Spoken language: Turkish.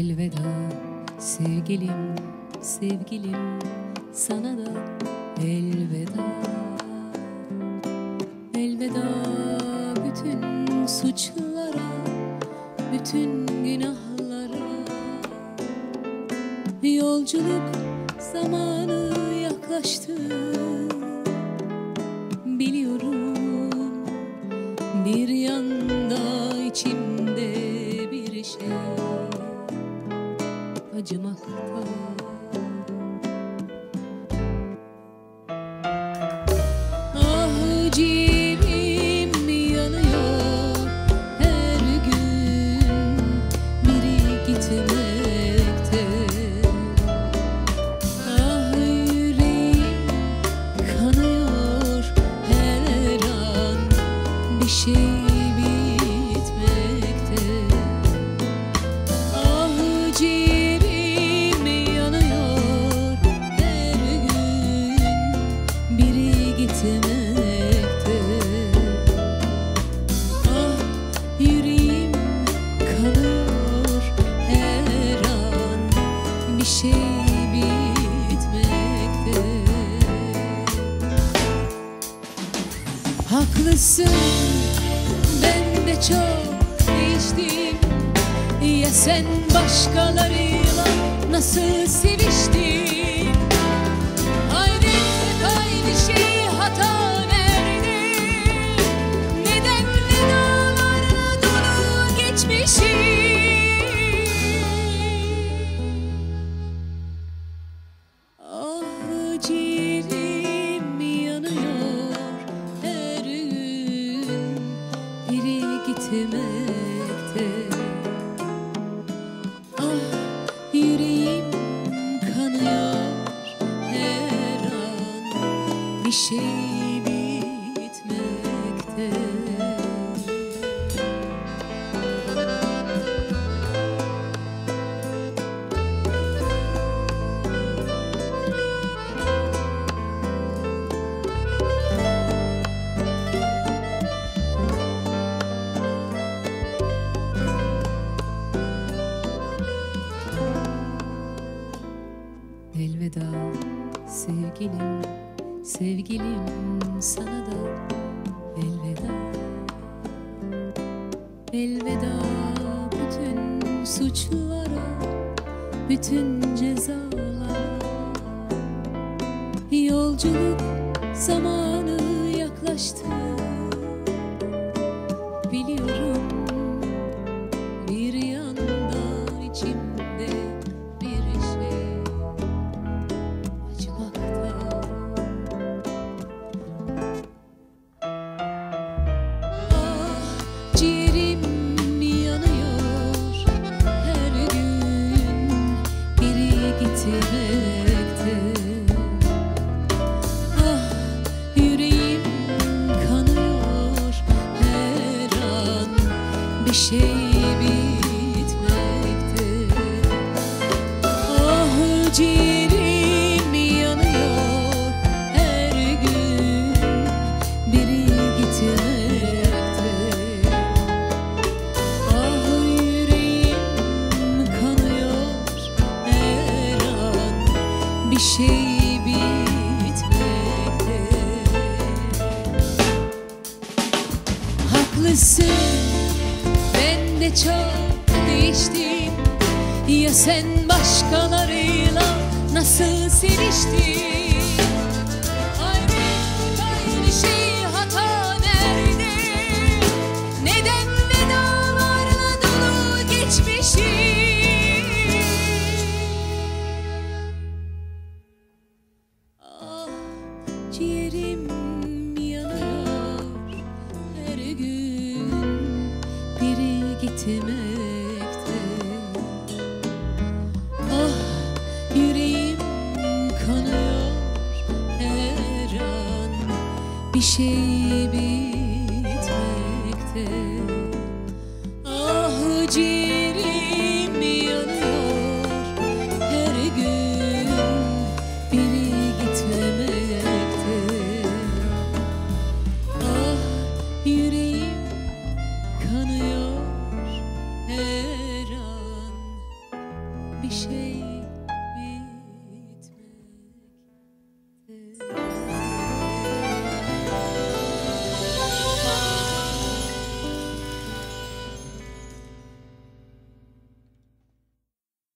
elveda sevgilim, sevgilim sana da elveda. Elveda bütün suçlara, bütün günahlara. Yolculuk zamanı yaklaştı, biliyorum. Bir yanda içimde bir şey acımakta. Ah ciğerim yanıyor her gün biri gitmekte. Ah yüreğim kanıyor her an bir şey. Haklısın, ben de çok değiştim. Ya sen başkalarıyla nasıl seviştin? Hayretle aynı şey, hata nerede? Neden vedalara dolu geçmişim? Ah ciğerim gitmekte. Ah yüreğim kanıyor her an bir şey bitmekte. Elveda sevgilim, sevgilim sana da elveda. Elveda bütün suçlara, bütün cezalara. Yolculuk zamanı yaklaştı, biliyorum. Bir yanda içimde bir şey bitmekte. Ah ciğerim yanıyor her gün biri gitmekte. Ah yüreğim kanıyor her an bir şey bitmekte. Haklısın, ben de çok değiştim. Ya sen başkalarıyla nasıl seviştin? Hayret, aynı şey, hata nerede? Neden vedalarla dolu geçmişim? Ah ciğerim yanıyor her gün biri gitmekte. Ah yüreğim kanıyor her an bir şey bitmekte. Ah ciğerim yanıyor her gün biri gitmekte. Ah yüreğim kanıyor her an. şey bitmekte.